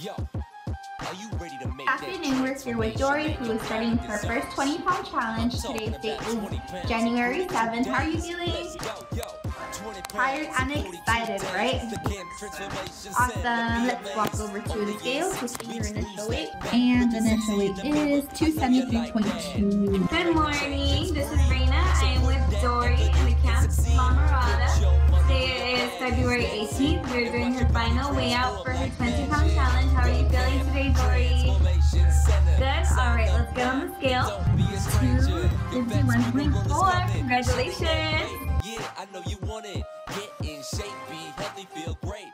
Yo, are you ready to make afternoon, we're here with Dory, who is starting her first 20-pound challenge. Today's date is January 7th. How are you feeling? Tired and excited, right? Awesome. Let's walk over to the scales to see your initial weight. And the initial weight is 273.22. Good morning. This is Raina. I am with Dory in the camp La Mirada. Today is February 18th. We're doing her final weigh out for her 20-pound challenge. How are you feeling today, Dory? Good. All right, let's get on the scale. 251.4. Congratulations. Yeah, I know you want it. Get in shape, be healthy, feel great.